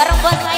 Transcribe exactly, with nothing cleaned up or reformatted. bareng bos.